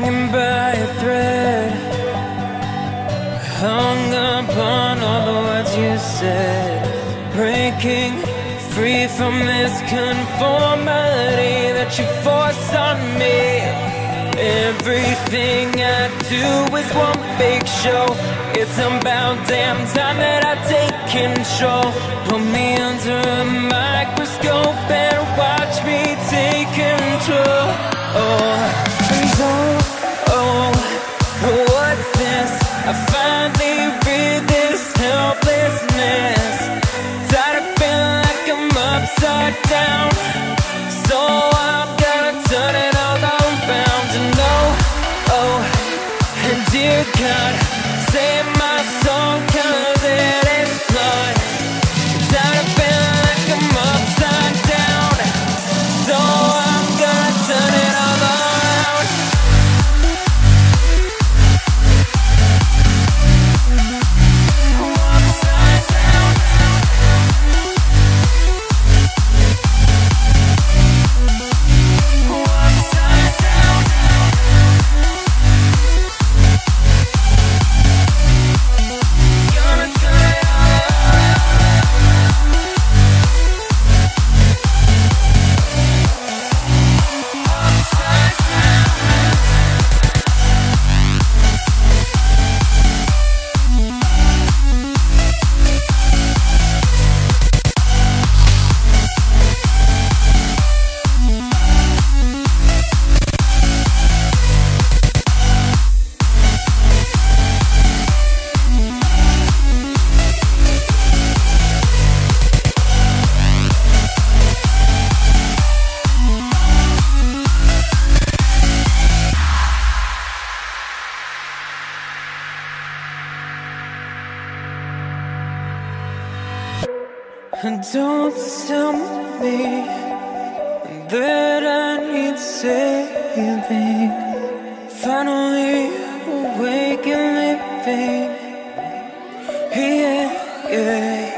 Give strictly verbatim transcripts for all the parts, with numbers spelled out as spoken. hanging by a thread, hung up on all the words you said, breaking free from this conformity that you force on me. Everything I do is one big show. It's about damn time that I take control. Put me under a microscope and watch me take control. Oh. I finally read this helplessness. Tired of feeling like I'm upside down, so I've gotta turn it all around. And oh, oh, and dear God, save my soul, cause it is blood. Tired of feeling like I'm upside down, so I'm gonna turn it all around. Don't tell me that I need saving. Finally awake and living. Yeah, yeah.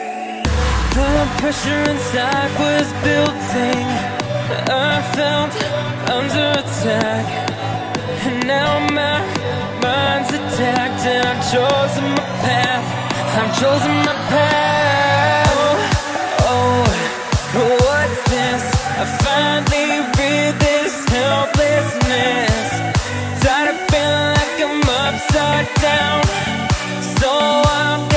The pressure inside was building. I felt under attack, and now my mind's attacked. And I've chosen my path. I've chosen my path. I finally read this helplessness. Tired of feeling like I'm upside down, so I'm